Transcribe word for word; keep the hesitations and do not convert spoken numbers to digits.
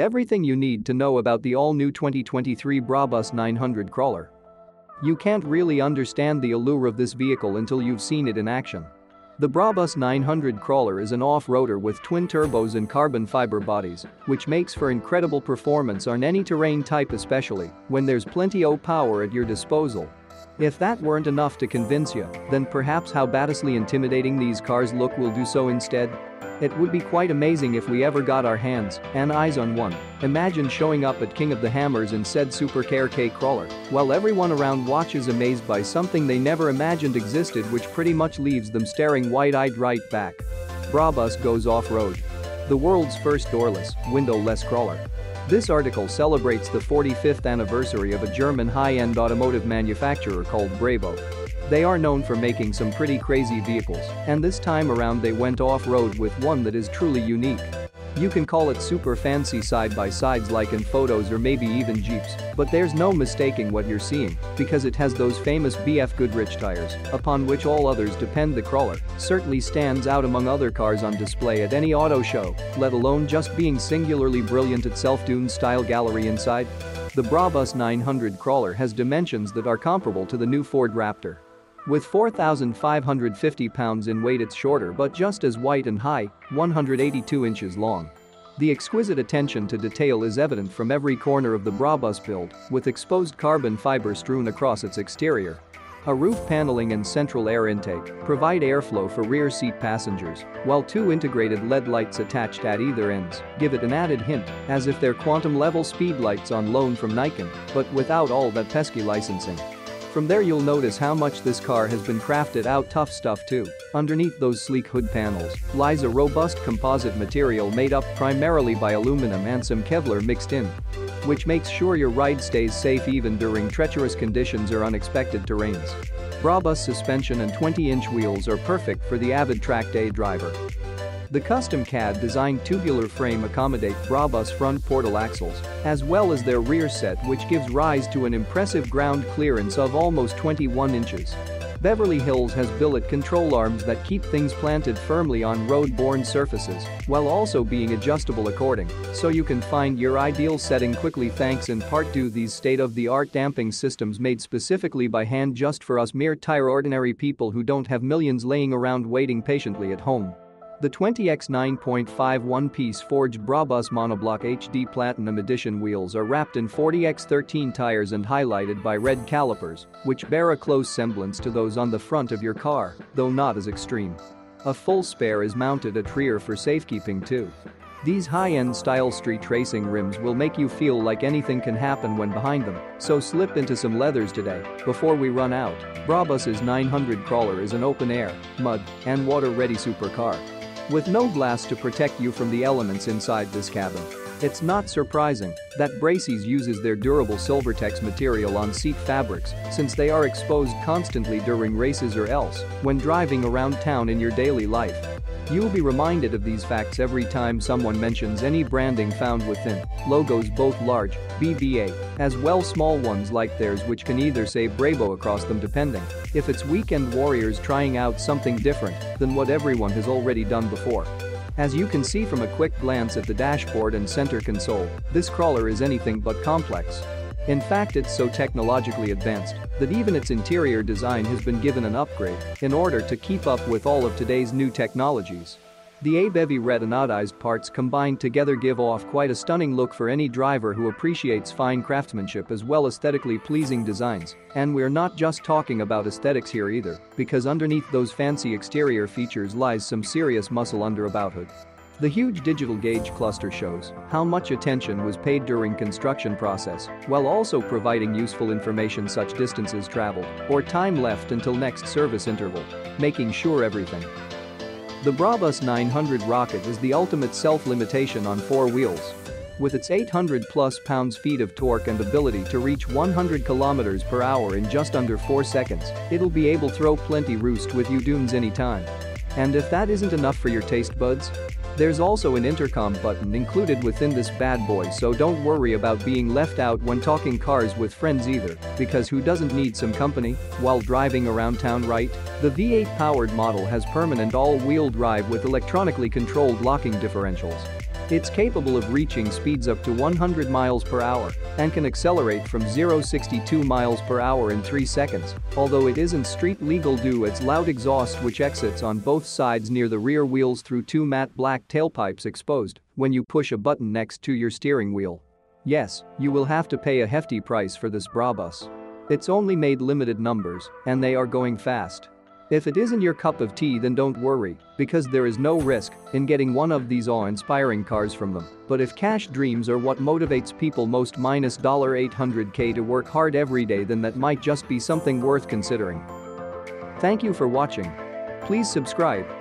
Everything you need to know about the all-new twenty twenty-three Brabus nine hundred Crawler. You can't really understand the allure of this vehicle until you've seen it in action. The Brabus nine hundred Crawler is an off-roader with twin turbos and carbon fiber bodies, which makes for incredible performance on any terrain type, especially when there's plenty of power at your disposal. If that weren't enough to convince you, then perhaps how badly intimidating these cars look will do so instead. It would be quite amazing if we ever got our hands and eyes on one. Imagine showing up at King of the Hammers in said Supercare K crawler, while everyone around watches amazed by something they never imagined existed, which pretty much leaves them staring wide-eyed right back. Brabus goes off-road. The world's first doorless, windowless crawler. This article celebrates the forty-fifth anniversary of a German high-end automotive manufacturer called Brabus. They are known for making some pretty crazy vehicles, and this time around they went off-road with one that is truly unique. You can call it super fancy side-by-sides like in photos or maybe even Jeeps, but there's no mistaking what you're seeing, because it has those famous B F Goodrich tires, upon which all others depend. The crawler certainly stands out among other cars on display at any auto show, let alone just being singularly brilliant at self-dune style gallery inside. The Brabus nine hundred Crawler has dimensions that are comparable to the new Ford Raptor. With four thousand five hundred fifty pounds in weight, it's shorter but just as wide and high, one hundred eighty-two inches long. The exquisite attention to detail is evident from every corner of the Brabus build, with exposed carbon fiber strewn across its exterior. A roof paneling and central air intake provide airflow for rear seat passengers, while two integrated L E D lights attached at either ends give it an added hint, as if they're quantum-level speed lights on loan from Nikon, but without all that pesky licensing. From there you'll notice how much this car has been crafted out. Tough stuff too. Underneath those sleek hood panels lies a robust composite material made up primarily by aluminum and some Kevlar mixed in, which makes sure your ride stays safe even during treacherous conditions or unexpected terrains. Brabus suspension and twenty-inch wheels are perfect for the avid track day driver. The custom C A D-designed tubular frame accommodates Brabus front portal axles, as well as their rear set, which gives rise to an impressive ground clearance of almost twenty-one inches. Beverly Hills has billet control arms that keep things planted firmly on road-borne surfaces, while also being adjustable according, so you can find your ideal setting quickly thanks in part to these state-of-the-art damping systems made specifically by hand just for us mere tire ordinary people who don't have millions laying around waiting patiently at home. The twenty by nine point five one-piece forged Brabus monoblock H D Platinum Edition wheels are wrapped in forty by thirteen tires and highlighted by red calipers, which bear a close semblance to those on the front of your car, though not as extreme. A full spare is mounted at rear for safekeeping too. These high-end style street racing rims will make you feel like anything can happen when behind them, so slip into some leathers today before we run out. Brabus's nine hundred Crawler is an open-air, mud, and water-ready supercar. With no glass to protect you from the elements inside this cabin, it's not surprising that Brabus uses their durable Silvertex material on seat fabrics, since they are exposed constantly during races or else when driving around town in your daily life. You'll be reminded of these facts every time someone mentions any branding found within. Logos, both large, B B A, as well small ones like theirs, which can either say Brabo across them depending if it's weekend warriors trying out something different than what everyone has already done before. As you can see from a quick glance at the dashboard and center console, this crawler is anything but complex. In fact, it's so technologically advanced that even its interior design has been given an upgrade in order to keep up with all of today's new technologies. The abevy retinodized parts combined together give off quite a stunning look for any driver who appreciates fine craftsmanship as well aesthetically pleasing designs. And we're not just talking about aesthetics here either, because underneath those fancy exterior features lies some serious muscle under about hood. The huge digital gauge cluster shows how much attention was paid during construction process, while also providing useful information such distances traveled or time left until next service interval, making sure everything. The Brabus nine hundred Rocket is the ultimate self-limitation on four wheels. With its eight hundred plus pounds-feet of torque and ability to reach one hundred kilometers per hour in just under four seconds, it'll be able to throw plenty roost with you dunes anytime. And if that isn't enough for your taste buds, there's also an intercom button included within this bad boy, so don't worry about being left out when talking cars with friends either, because who doesn't need some company while driving around town, right? The V eight powered model has permanent all-wheel drive with electronically controlled locking differentials. It's capable of reaching speeds up to one hundred miles per hour and can accelerate from zero to sixty-two miles per hour in three seconds, although it isn't street legal due its loud exhaust which exits on both sides near the rear wheels through two matte black tailpipes exposed when you push a button next to your steering wheel. Yes, you will have to pay a hefty price for this Brabus. It's only made limited numbers and they are going fast. If it isn't your cup of tea, then don't worry, because there is no risk in getting one of these awe-inspiring cars from them. But if cash dreams are what motivates people most minus eight hundred K to work hard every day, then that might just be something worth considering. Thank you for watching. Please subscribe